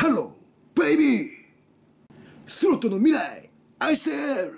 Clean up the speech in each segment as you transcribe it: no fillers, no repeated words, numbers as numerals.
ハローベイビー、スロットの未来愛してる。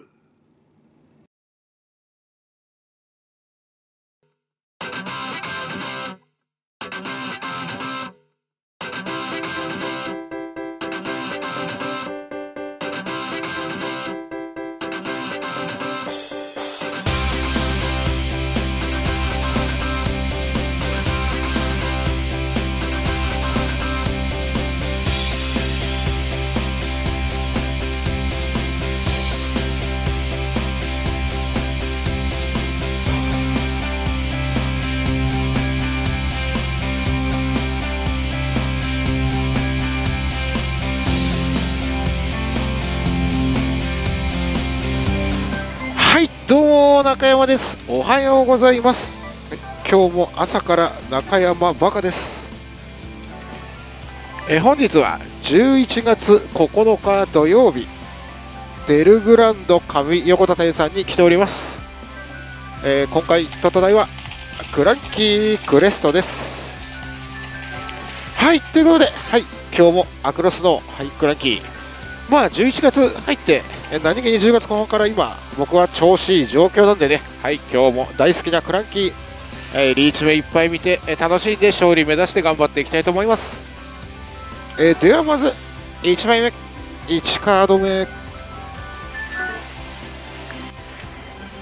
中山です。おはようございます。今日も朝から中山バカです。本日は11月9日土曜日、デルグランド上横田店さんに来ております。今回ヒット台はクランキークレストです。はい、ということで、今日もアクロスの、クランキー、11月入って何気に10月後半から今僕は調子いい状況なんでね、今日も大好きなクランキー、リーチ目いっぱい見て楽しんで勝利目指して頑張っていきたいと思います。ではまず1枚目、1カード目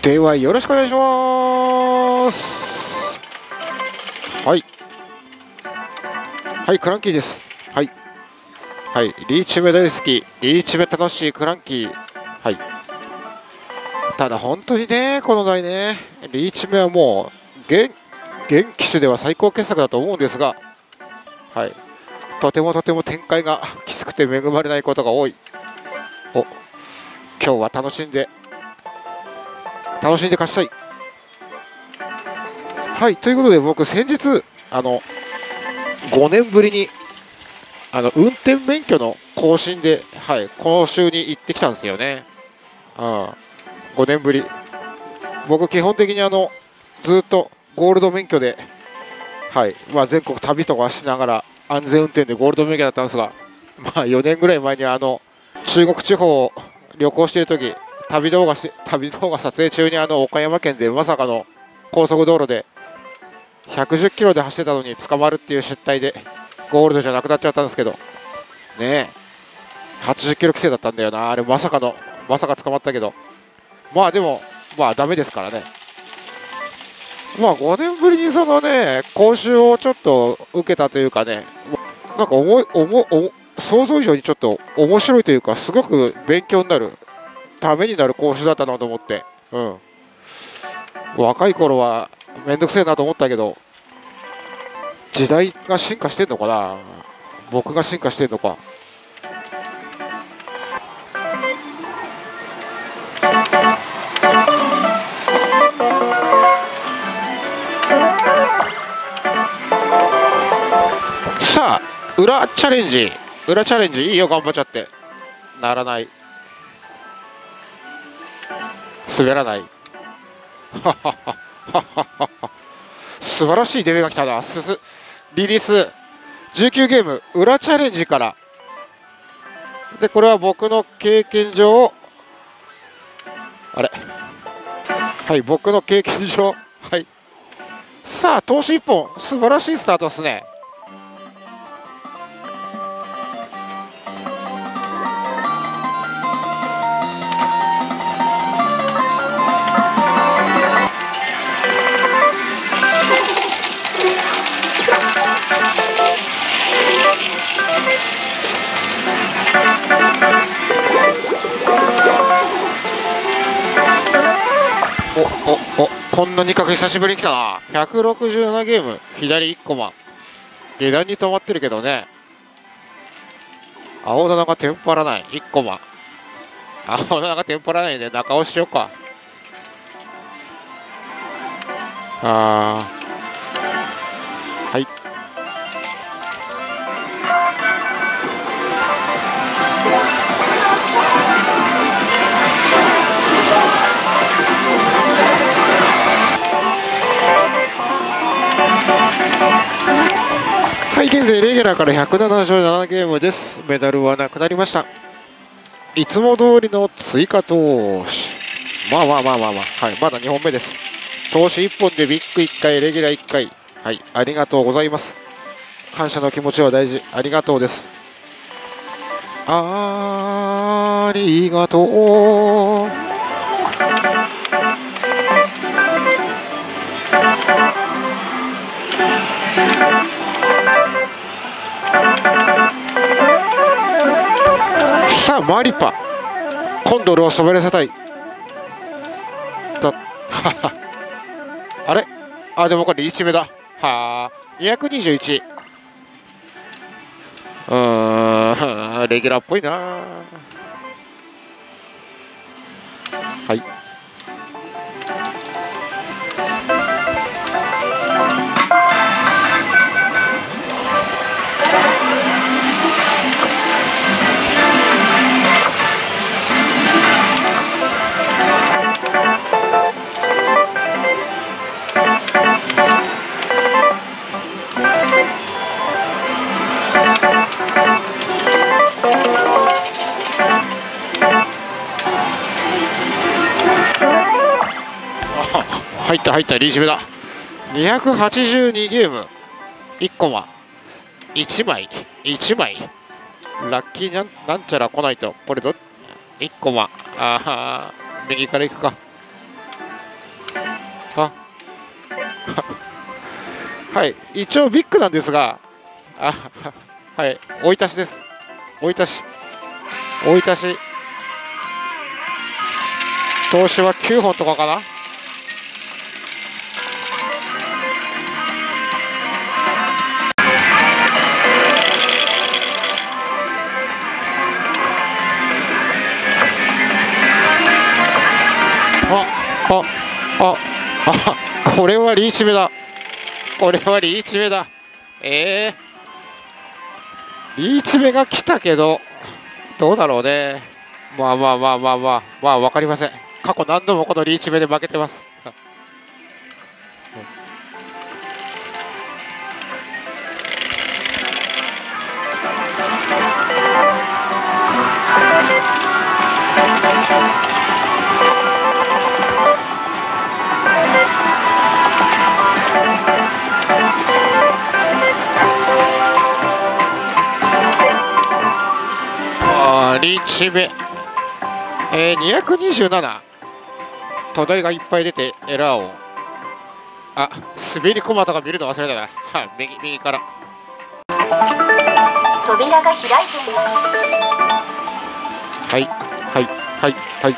ではよろしくお願いします。クランキーです。リーチ目大好き、リーチ目楽しいクランキー。ただ本当にね、この台ね、リーチ目はもう現機種では最高傑作だと思うんですが、とてもとても展開がきつくて恵まれないことが多い。今日は楽しんで勝ちたい。ということで、僕先日5年ぶりに運転免許の更新で、講習に行ってきたんですよね。5年ぶり。僕、基本的にずっとゴールド免許で、全国旅とかしながら安全運転でゴールド免許だったんですが、4年ぐらい前に中国地方を旅行しているとき、旅動画撮影中に岡山県でまさかの高速道路で110キロで走ってたのに捕まるっていう失態でゴールドじゃなくなっちゃったんですけど、80キロ規制だったんだよな、あれ、まさか捕まったけど。でも、ダメですからね。5年ぶりに講習をちょっと受けたというかね、なんか想像以上にちょっと面白いというか、すごく勉強になる、ためになる講習だったなと思って、若い頃はめんどくせえなと思ったけど、時代が進化してんのかな、僕が進化してんのか。さあ、裏チャレンジいいよ、頑張っちゃって。ならない、滑らない。素晴らしいデビューが来たな。リリース19ゲーム裏チャレンジからで、これは僕の経験上、さあ、投資1本、素晴らしいスタートですね。こんなに角久しぶりに来たな。167ゲーム左1コマ、下段に止まってるけどね、青棚がテンパらない。1コマ青棚がテンパらないね。中押ししようか。敗現在レギュラーから107勝7ゲームです。メダルはなくなりました。いつも通りの追加投手、はい、まだ2本目です。投手1本でビッグ1回レギュラー1回、はい、ありがとうございます。感謝の気持ちは大事、ありがとうです。ありがとう。さあマリパ、コンドルを染めらせたいだあれ、あ、でもこれ1目だ。はあ、221、レギュラーっぽいな。はい、入った入った、リーチ目だ。282ゲーム、1コマ1枚1枚ラッキーなんちゃら来ないと。これど1コマ、あー、右から行くか。あはい、一応ビッグなんですが、あはい、追い足しです。追い足し投手は9本とかかな。これはリーチ目だ。リーチ目が来たけどどうだろうね。分かりません。過去何度もこのリーチ目で負けてます。リーチ目、227、土台がいっぱい出てエラーを、あ、滑り込まとか見るの忘れたな。はい、右から扉が開いています。はいはいはいはい、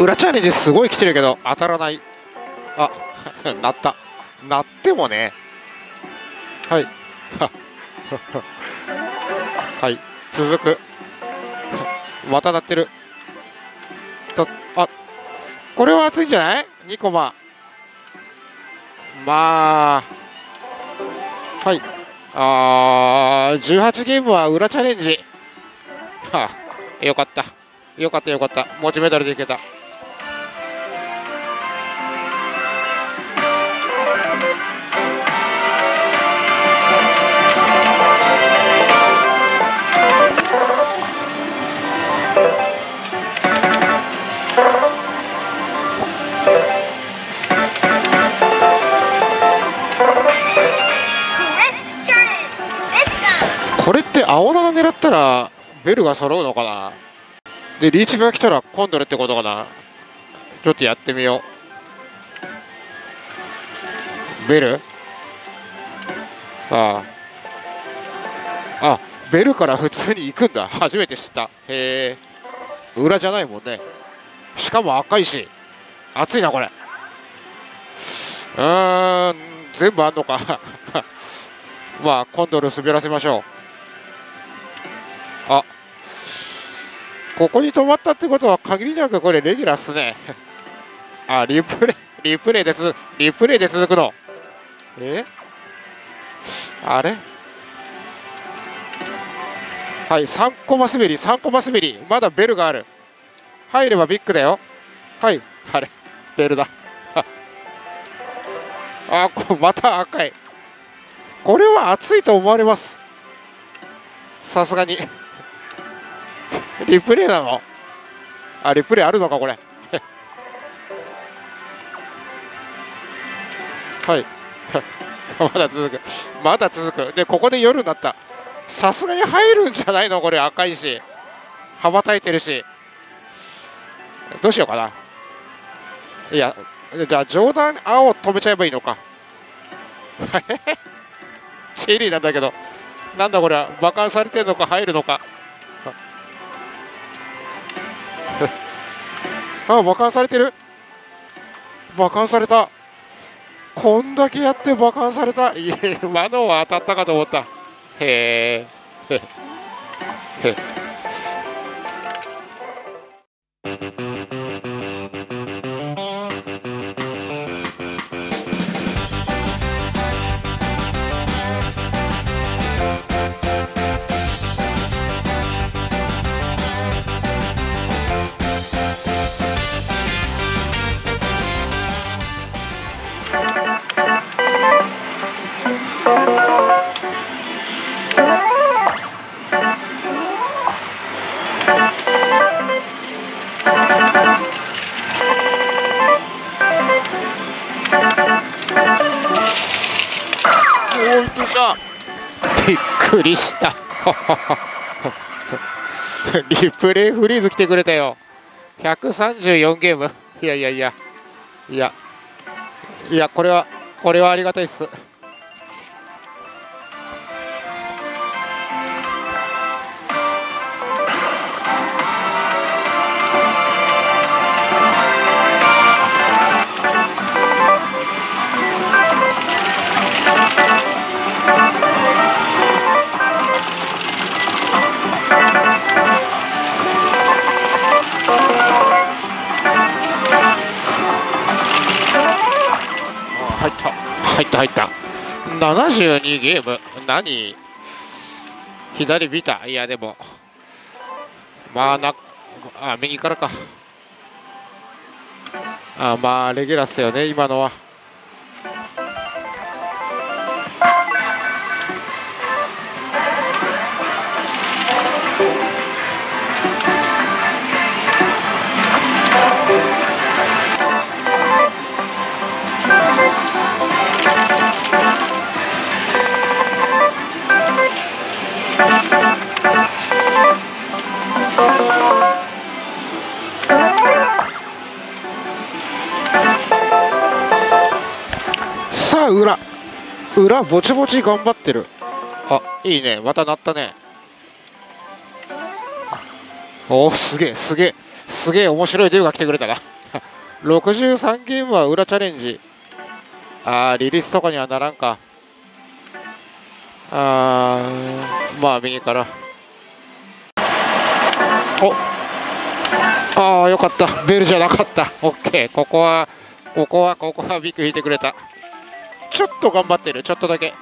裏チャレンジすごい来てるけど当たらない。あ鳴った、鳴ってもね、はいはい、続くまた鳴ってると。あ、これは熱いんじゃない ?2 コマ、まあはい、あ18ゲームは裏チャレンジ、はあ、よかった、持ちメダルでいけた。これって青7狙ったらベルが揃うのかな。でリーチ目が来たらコンドルってことかな。ちょっとやってみよう。ベル、ああ、あ、ベルから普通に行くんだ、初めて知った。へえ、裏じゃないもんね。しかも赤いし熱いなこれ。全部あんのかまあコンドル滑らせましょう。あ、ここに止まったってことは限りなくこれレギュラーっすね。あ、リプレイで続くの。あれ、はい、3コマ滑り、まだベルがある。入ればビッグだよ。はい、あれベルだ。あ、また赤い。これは熱いと思われます、さすがに。リプレイなの。あ、リプレイあるのかこれ。はいまだ続くで、ここで夜になった。さすがに入るんじゃないのこれ、赤いし羽ばたいてるし。どうしようかな。いや、じゃあ上段青止めちゃえばいいのか。チリなんだけど、なんだこれは。馬鹿されてるのか、入るのか。あ、馬鹿されてる。馬鹿された。こんだけやって馬鹿された。いや、マノは当たったかと思った。へえ。びっくりしたリプレイフリーズ来てくれたよ。134ゲーム。いやこれはありがたいっす。入った。72ゲーム。何、左ビタ。いやでもまあな、あ、右からか。あ、まあレギュラーっすよね今のは。裏ぼちぼち頑張ってる。あ、いいね、また鳴ったね。おお、すげえ面白いデューが来てくれたが63ゲームは裏チャレンジ。あー、リリースとかにはならんか。あー、まあ右から。お、あー、よかった、ベルじゃなかった。オッケー。ここはビッグ引いてくれた。ちょっと頑張ってる、ちょっとだけ。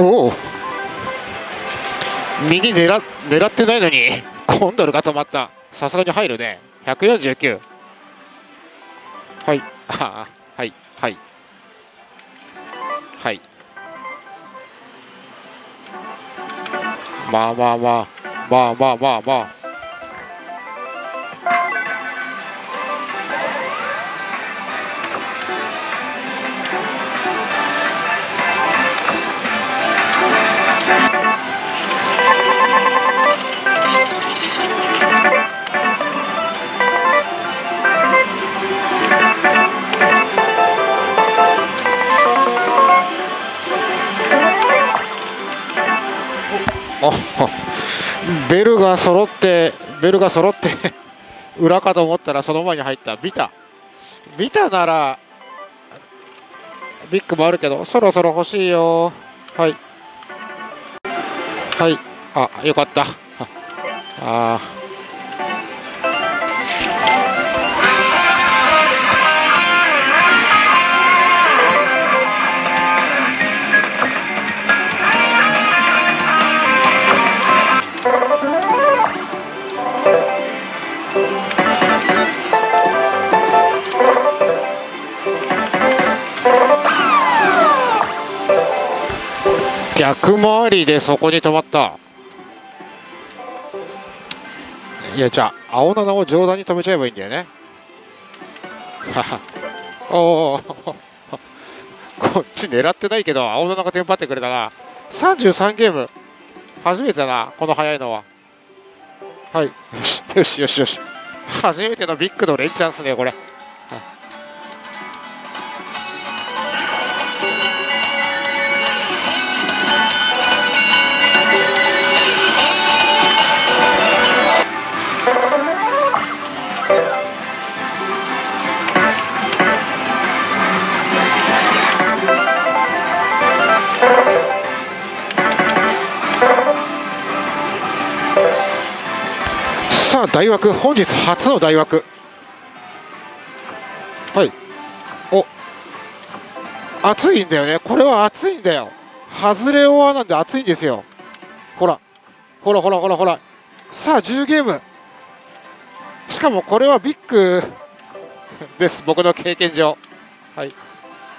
おお、右狙ってないのにコンドルが止まった。さすがに入るね。149。はい、あ、はいはいはい。まあが揃ってベルが揃って裏かと思ったらその前に入ったビタ。ビタならビッグもあるけどそろそろ欲しいよ。はいはい、あ、よかった。ああ、逆回りでそこに止まった。いや、じゃあ青7を上段に止めちゃえばいいんだよね。おおこっち狙ってないけど青7がテンパってくれたな。33ゲーム初めてだな、この速いのは。はい、よしよしよしよし、初めてのビッグの連チャンスね、これ。大枠、本日初の大枠。はい、お、熱いんだよね、これは。熱いんだよ、外れオアなんで熱いんですよ。ほらほらほらほらほら、さあ10ゲーム。しかもこれはビッグです、僕の経験上。はい、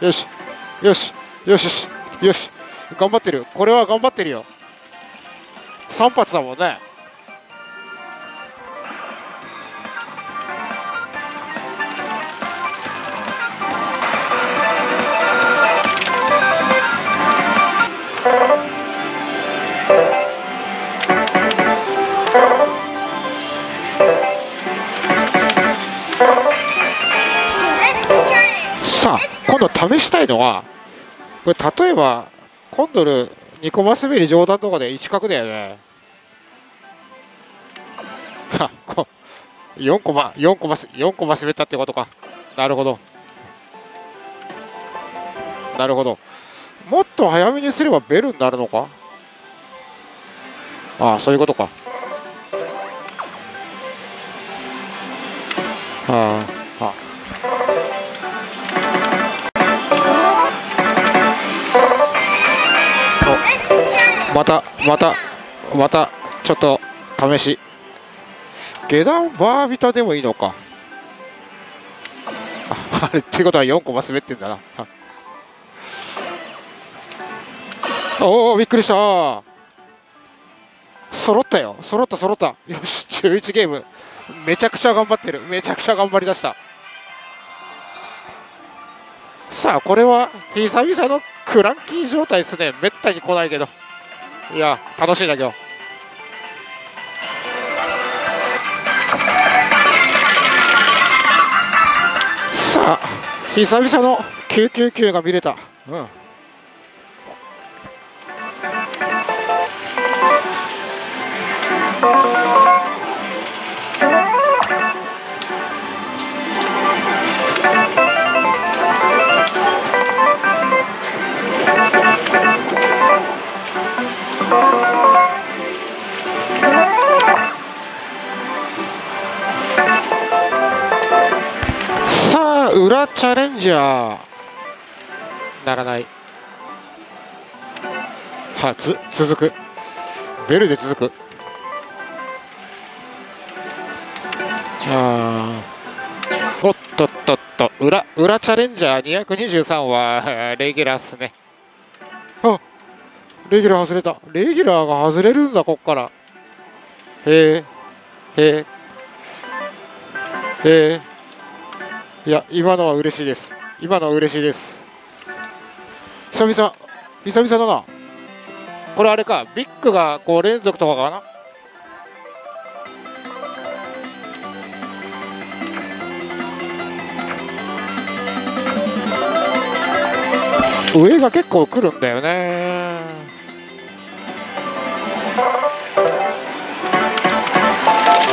よしよしよしよしよし、頑張ってる、これは頑張ってるよ。3発だもんね。試したいのはこれ、例えばコンドル2コマ滑り上段とかで1角だよね。はっ、こ4コマ4コマ4コマ滑ったってことか。なるほどなるほど、もっと早めにすればベルになるのか。ああ、そういうことか。ああ、あ、またちょっと試し下段バービタでもいいのか。あれってことは4コマ滑ってんだな。おお、びっくりした。揃ったよ、揃った。よし、11ゲームめちゃくちゃ頑張ってる、めちゃくちゃ頑張りだした。さあ、これは久々のクランキー状態ですね。めったに来ないけど、いや楽しいだけど。さあ、久々の999が見れた。うん、裏チャレンジャーならない。はず続く、ベルで続く。あ、おっとっとっと、裏チャレンジャー223はレギュラーっすね。あ、レギュラー外れた。レギュラーが外れるんだ、こっから。へえへえへえ、いや、今のは嬉しいです、今のは嬉しいです。久々だな、これ。あれか、ビッグがこう連続とかかな。上が結構来るんだよね。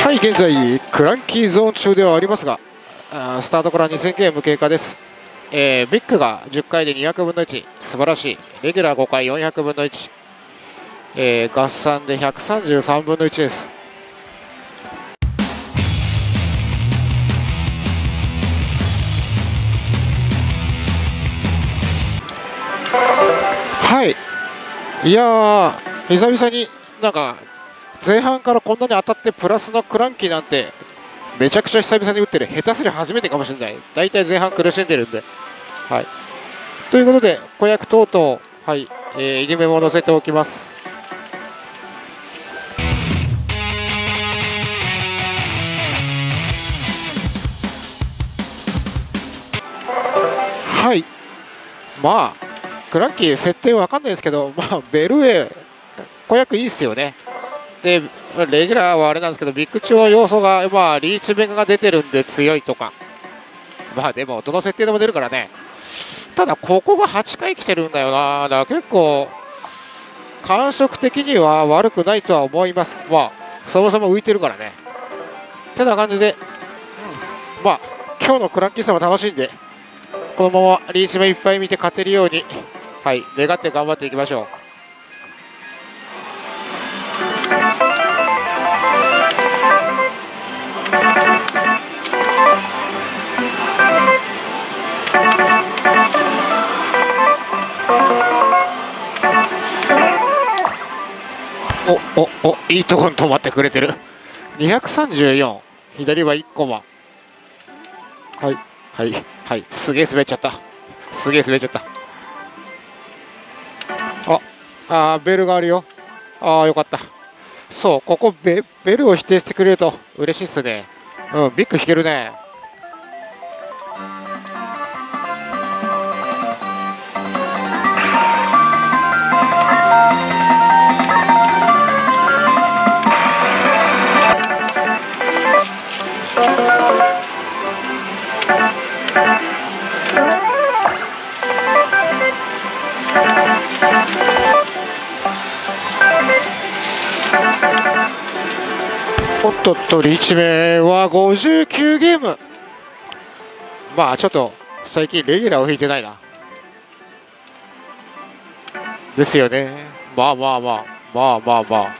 はい、現在クランキーゾーン中ではありますが、スタートから2000ゲーム経過です。ビッグが10回で200分の1、素晴らしい。レギュラー5回400分の1、合算で133分の1です。はい、いやー、久々になんか前半からこんなに当たってプラスのクランキーなんてめちゃくちゃ久々に打ってる、下手すりゃ初めてかもしれない、大体前半苦しんでるんで。はい、ということで、子役等々、はい、入り目も載せておきます。はい、まあクランキー設定は分かんないですけど、まあ、ベルウェイ、子役いいっすよね。でレギュラーはあれなんですけど、ビッグ中の要素が、まあ、リーチ面が出てるんで強いとか、まあでもどの設定でも出るからね。ただここが8回来てるんだよな。だから結構感触的には悪くないとは思います。まあそもそも浮いてるからね。てな感じで、まあ今日のクランキーさも楽しんで、このままリーチ面いっぱい見て勝てるように、はい、願って頑張っていきましょう。いいところに止まってくれてる。234、左は1コマ。はいはいはい、すげえ滑っちゃった、すげえ滑っちゃった。あベルがあるよ。ああよかった。そう、ここ ベルを否定してくれると嬉しいっすね。うん、ビッグ引けるね。おっとっと、リーチ目は59ゲーム。まあちょっと最近レギュラーを引いてないな。ですよね。まあまあまあまあまあまあ。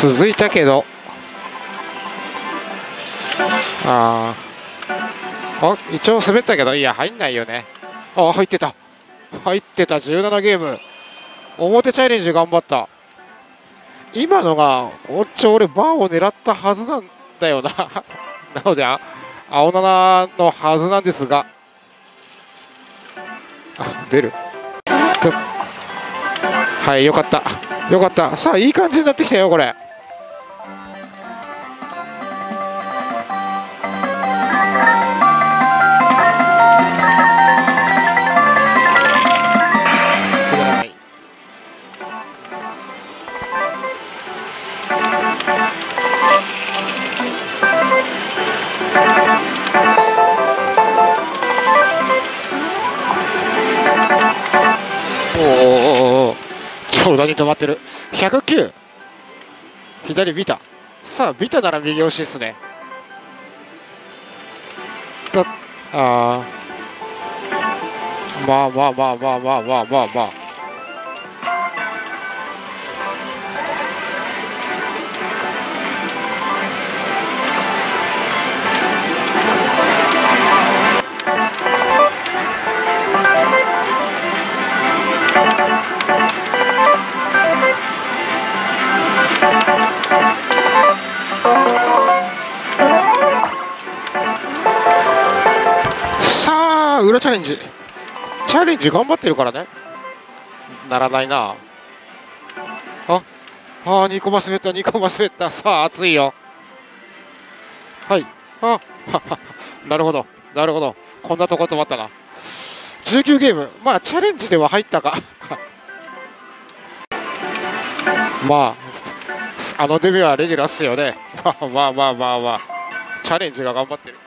続いたけど、一応滑ったけど、いや入んないよね。あ、入ってた入ってた。17ゲーム表チャレンジ頑張った。今のが俺バーを狙ったはずなんだよななので青7のはずなんですが、出る。はい、よかったよかった。さあいい感じになってきたよこれ。に止まってる。109、左ビタ。さあビタなら右押しですね。まあまあまあまあまあまあまあまあ、裏チャレンジ頑張ってるからね。ならないな。あ、2コマ滑った、2コマ滑った。さあ、熱いよ。はい。あ、なるほど、なるほど。こんなとこ止まったな。19ゲーム、まあ、チャレンジでは入ったか。まあ、あのデビューはレギュラーっすよね。まあ、チャレンジが頑張ってる。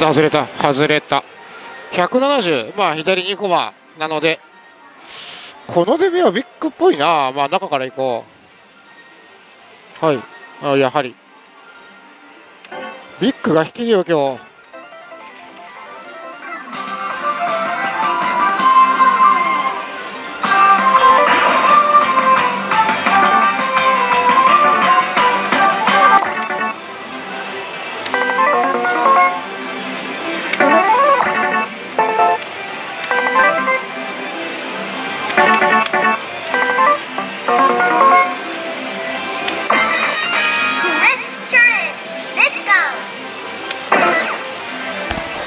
外れた。170、まあ左2コマなので、このデビューはビッグっぽいな。まあ中から行こう。はい、あ、やはりビッグが引きよ今日。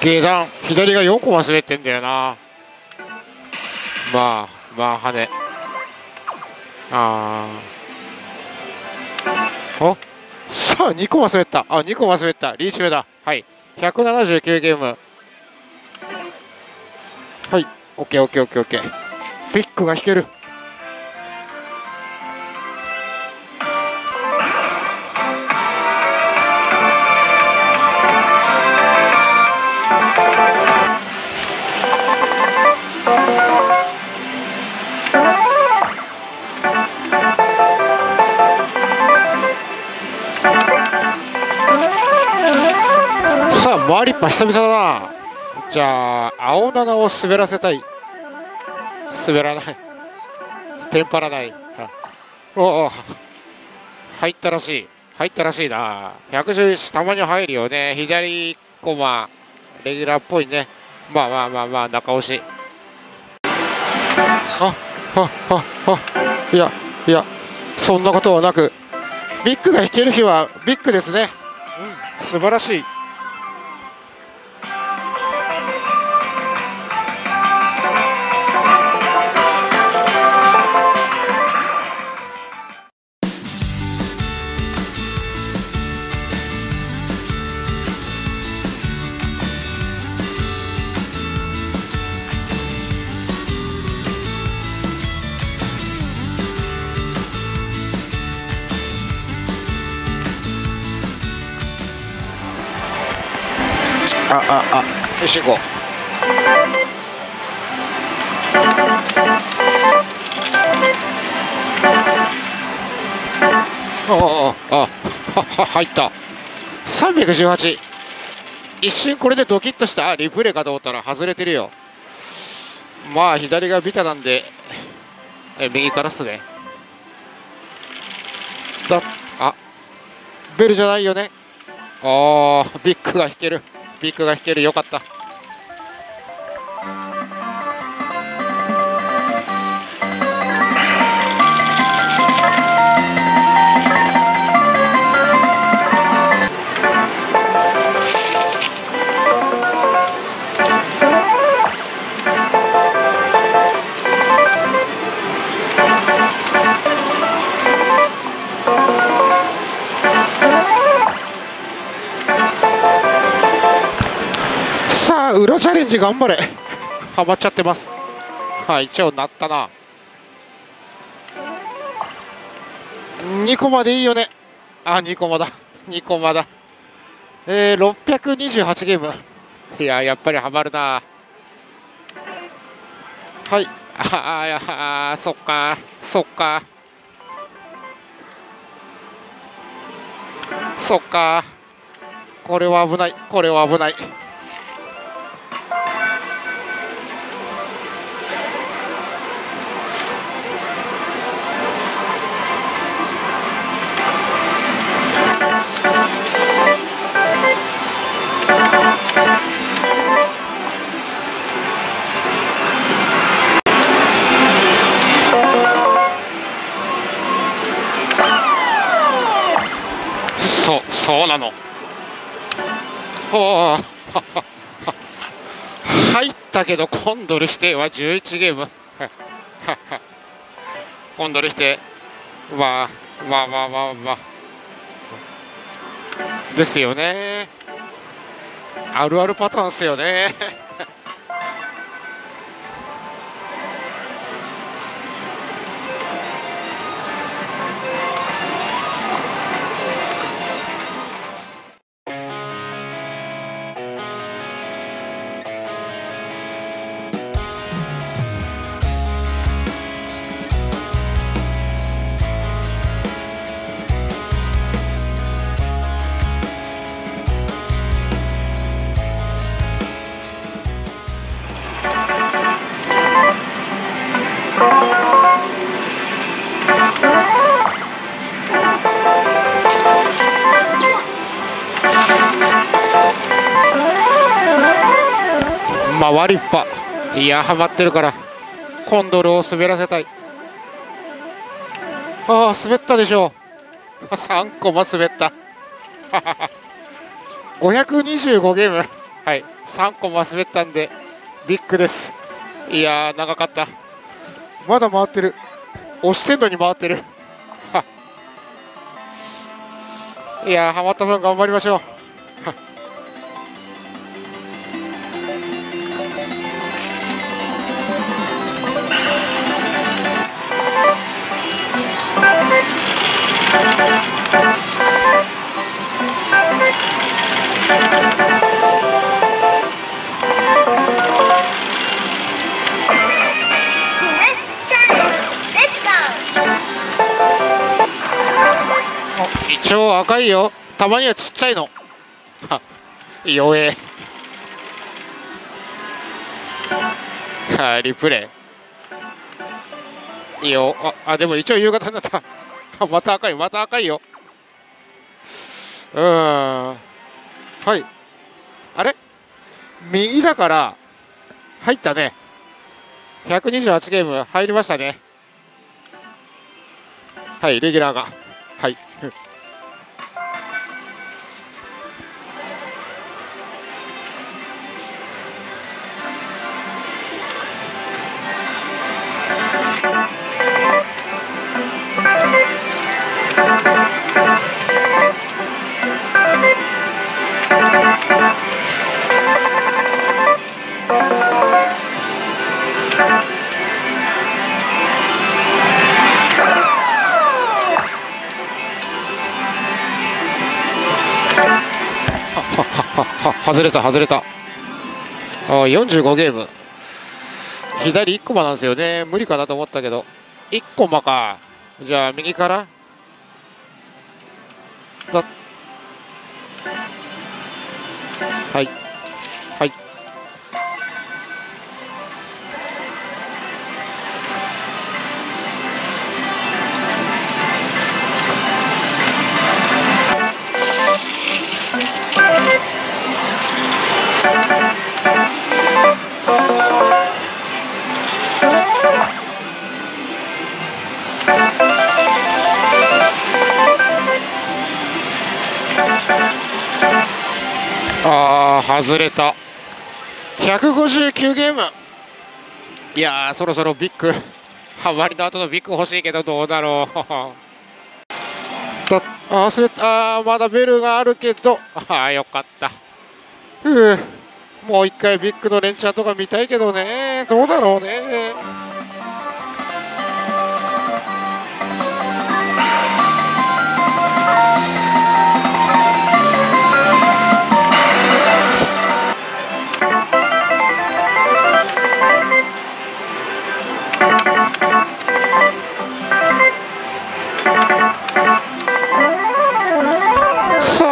下段左が4個忘れてんだよな。まあ跳ね。あ、さあ2個忘れた。あ、2個忘れた。リーチ目だ。はい、179ゲーム。はい、 OKOKOKOK。 ビッグが引ける。回りっぱ久々だな。じゃあ青7を滑らせたい。滑らない、テンパらない。おお、入ったらしいな。111、たまに入るよね。左コマレギュラーっぽいね。まあ中押し。いやそんなことはなく、ビッグが弾ける日はビッグですね。うん、素晴らしい。よし、行こう。入った。318。一瞬これでドキッとした。リプレイかと思ったら外れてるよ。まあ左がビタなんで、右からっすね。あ、ベルじゃないよね。ああ、ビッグが引ける。ビッグが引ける、よかった。裏チャレンジ頑張れ。ハマっちゃってます。はい、一応なったな。2コマでいいよね。あ、2コマだ。628ゲーム。いや、やっぱりハマるな。はい。ああ、そっか。そっか。これは危ない。入ったけどコンドル指定は11ゲームコンドル指定はわですよね。あるあるパターンですよね回りっぱ、いやハマってるからコンドルを滑らせたい。ああ滑ったでしょう。3個も滑った525ゲーム、はい、3個も滑ったんでビッグです。いやー長かった。まだ回ってる、押してんのに回ってるいやーハマった分頑張りましょう。一応赤いよ、たまにはちっちゃいの弱えリプレイよ。あでも一応夕方になったまた赤い、また赤いよ。はい、あれ右だから入ったね。128ゲーム入りましたね。はい、レギュラーがはい外れた、外れた。45ゲーム左1コマなんですよね。無理かなと思ったけど1コマか。じゃあ右からだ。はいはい、外れた。159ゲーム。いやーそろそろビッグ、ハマりの後のビッグ欲しいけどどうだろうあー滑った。まだベルがあるけど、あよかった。もう一回ビッグの連チャンとか見たいけどね。どうだろうね。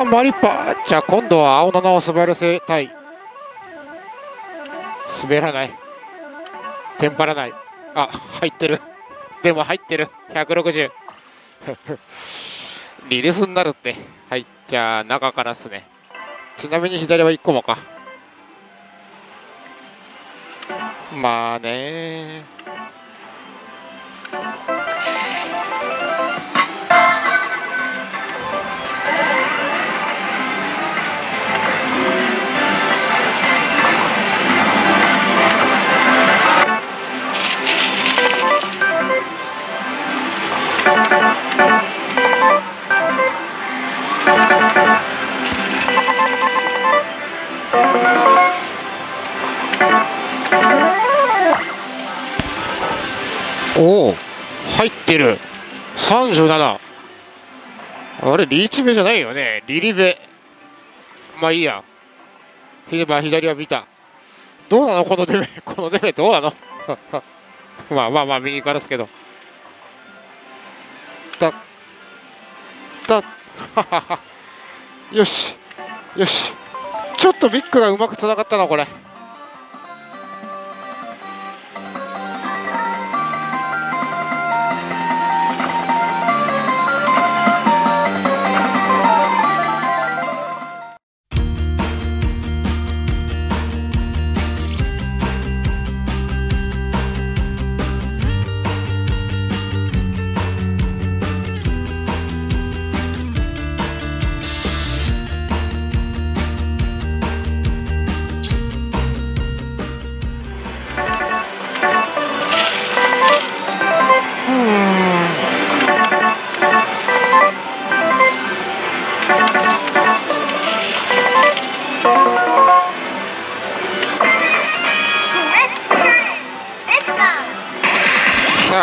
マリッパ、じゃあ今度は青7を滑らせたい。滑らない、テンパらない。あ入ってる、でも入ってる160 リリースになるって。はい、じゃあ中からっすね。ちなみに左は1コマか。まあねおお、入ってる。37。あれ、リーチ目じゃないよね。リリベ。まあいいや。左は見た。どうなのこの出目。この出目どうなのまあまあまあ、右からですけど。よし。よし。ちょっとビッグがうまくつながったな、これ。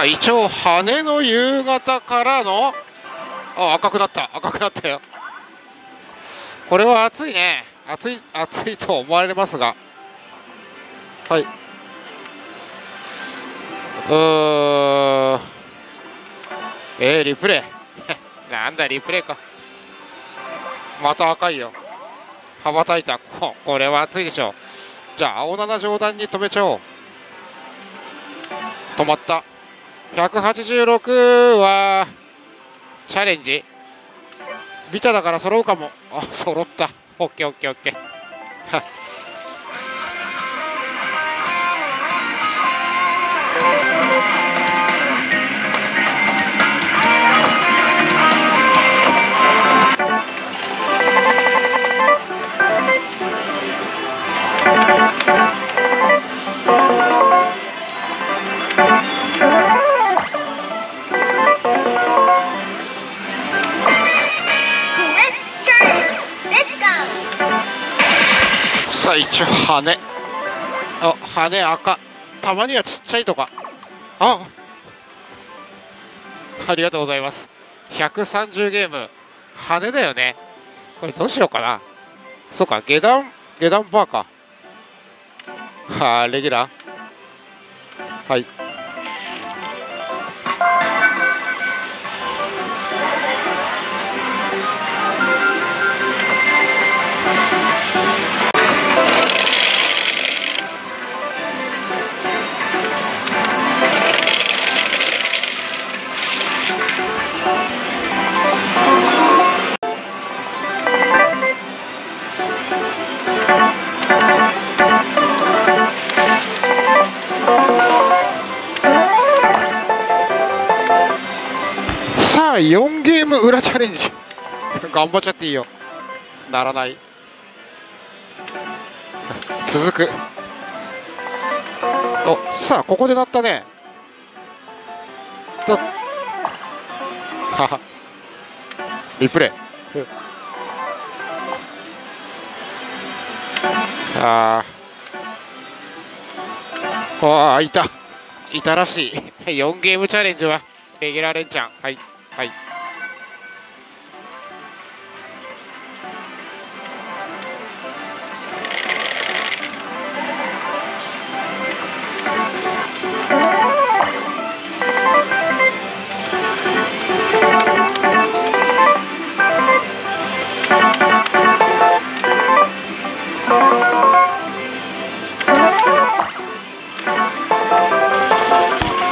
一応羽の夕方からの、あ、赤くなった、赤くなったよ。これは暑いね。暑いと思われますが、はい、リプレイなんだ、リプレイか。また赤いよ、羽ばたいた。これは暑いでしょ。じゃあ青7上段に止めちゃおう。止まった。186はチャレンジビタだから揃うかも。あ、揃った。オッケーオッケーオッケー一応羽、あ、羽赤。たまにはちっちゃいとか。あ、ありがとうございます。130ゲーム羽だよね。これどうしようかな。そうか、下段バーか。はあ、レギュラー。はい、4ゲーム裏チャレンジ頑張っちゃっていいよ。ならない。続く。お、さあここで鳴ったね。とリプレイああ、いたらしい。4ゲームチャレンジはレギュラーレンちゃん。はい、はい、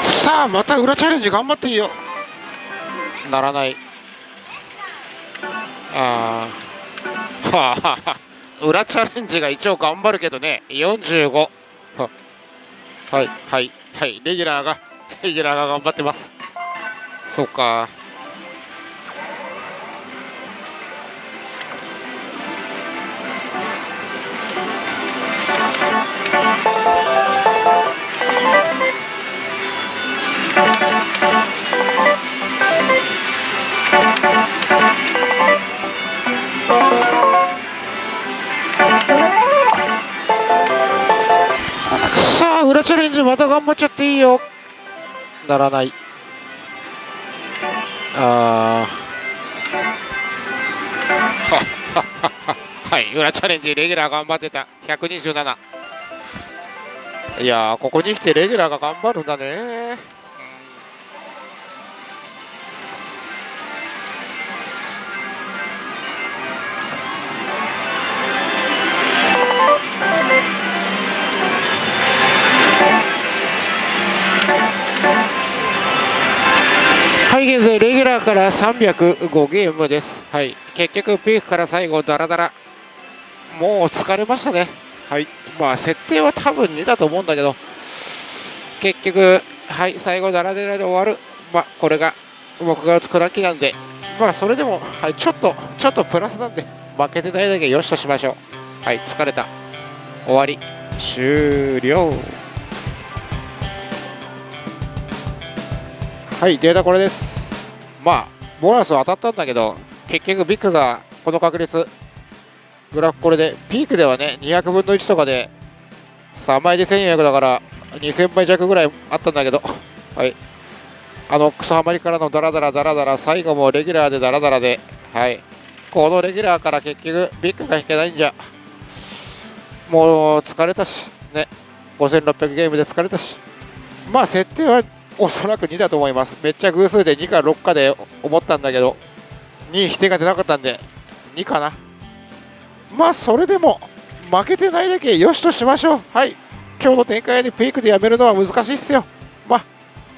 さあまた裏チャレンジ頑張っていいよ。ならない。ああ、はあ、はあ、裏チャレンジが一応頑張るけどね。45。はいはいはい、レギュラーが頑張ってます。そうか。裏チャレンジまた頑張っちゃっていいよ。ならない。あはい、裏チャレンジレギュラー頑張ってた。127。いやー、ここに来てレギュラーが頑張るんだね。はい、現在レギュラーから305ゲームです。はい、結局ピークから最後ダラダラ。もう疲れましたね。はい、まあ設定は多分2だと思うんだけど、結局はい最後ダラダラで終わる。まあこれが僕が作らきなんで、まあそれでもはいちょっとプラスなんで負けてないだけよしとしましょう。はい、疲れた。終わり。終了。はい、データこれです。まあボーナスは当たったんだけど、結局ビッグがこの確率グラフこれでピークではね200分の1とかで3枚で1400だから2000倍弱ぐらいあったんだけど、はい、あの草はまりからのダラダラ最後もレギュラーでダラダラで、はい、このレギュラーから結局ビッグが引けないんじゃもう疲れたしね。5600ゲームで疲れたし、まあ設定はおそらく2だと思います。めっちゃ偶数で2か6かで思ったんだけど2否定が出なかったんで2かな。まあそれでも負けてないだけよしとしましょう。はい、今日の展開でピークでやめるのは難しいっすよ。まあ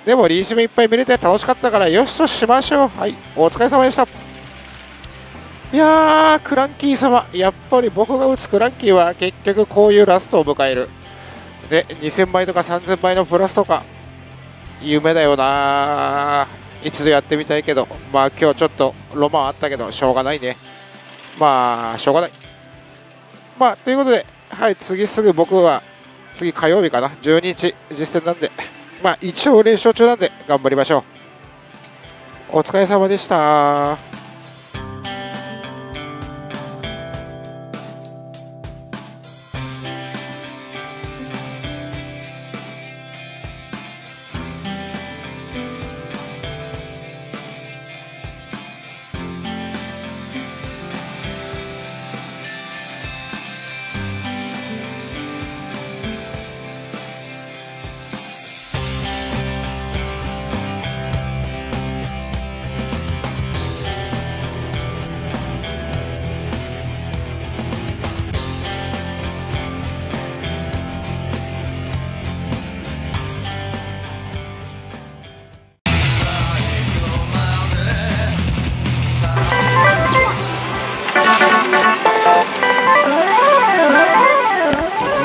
でもリーチもいっぱい見れて楽しかったからよしとしましょう。はい、お疲れ様でした。いやー、クランキー様、やっぱり僕が打つクランキーは結局こういうラストを迎えるで2000倍とか3000倍のプラスとか夢だよな。一度やってみたいけど、まあ今日ちょっとロマンあったけどしょうがないね。まあしょうがない。まあということで、はい、次すぐ僕は次火曜日かな、12日実戦なんで、まあ一応連勝中なんで頑張りましょう。お疲れ様でした。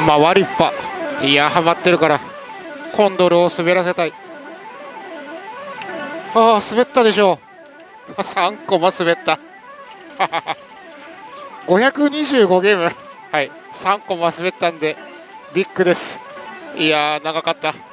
回りっぱ、いやハマってるからコンドルを滑らせたい。ああ滑ったでしょう。3コマ滑った。525ゲーム、はい、3コマ滑ったんでビッグです。いやー長かった。